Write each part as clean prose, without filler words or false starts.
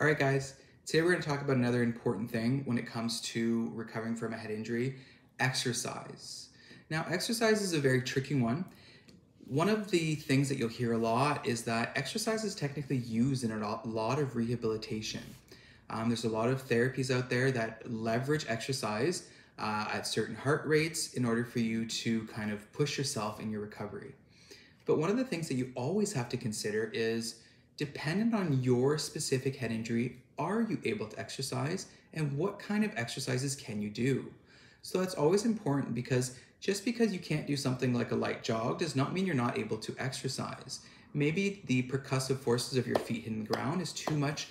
All right, guys, today we're going to talk about another important thing when it comes to recovering from a head injury, exercise. Now, exercise is a very tricky one. One of the things that you'll hear a lot is that exercise is technically used in a lot of rehabilitation. There's a lot of therapies out there that leverage exercise at certain heart rates in order for you to kind of push yourself in your recovery. But one of the things that you always have to consider is, dependent on your specific head injury, are you able to exercise, and what kind of exercises can you do? So that's always important, because just because you can't do something like a light jog does not mean you're not able to exercise. Maybe the percussive forces of your feet hitting the ground is too much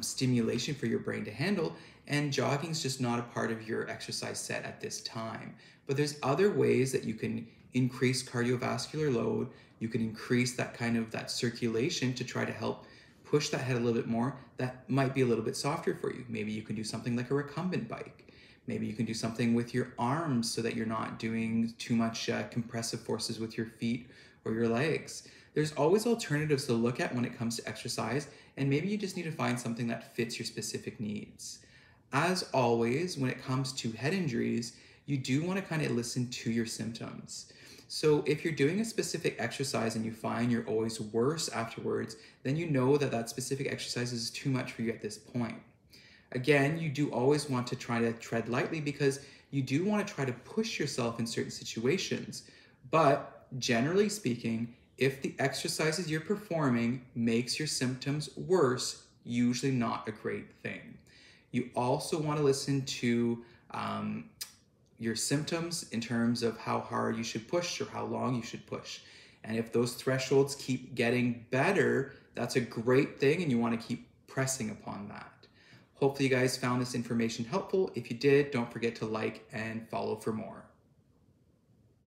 stimulation for your brain to handle, and jogging is just not a part of your exercise set at this time. But there's other ways that you can increase cardiovascular load. You can increase that kind of that circulation to try to help push that head a little bit more. That might be a little bit softer for you. Maybe you can do something like a recumbent bike. Maybe you can do something with your arms so that you're not doing too much compressive forces with your feet or your legs. There's always alternatives to look at when it comes to exercise, and maybe you just need to find something that fits your specific needs. As always, when it comes to head injuries, you do want to kind of listen to your symptoms. So if you're doing a specific exercise and you find you're always worse afterwards, then you know that that specific exercise is too much for you at this point. Again, you do always want to try to tread lightly, because you do want to try to push yourself in certain situations. But generally speaking, if the exercises you're performing makes your symptoms worse, usually not a great thing. You also want to listen to your symptoms in terms of how hard you should push or how long you should push. And if those thresholds keep getting better, that's a great thing, and you want to keep pressing upon that. Hopefully you guys found this information helpful. If you did, don't forget to like and follow for more.